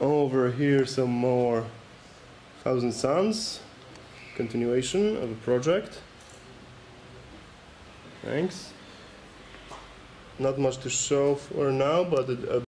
Over here some more Thousand Suns, continuation of a project. Thanks. Not much to show for now, but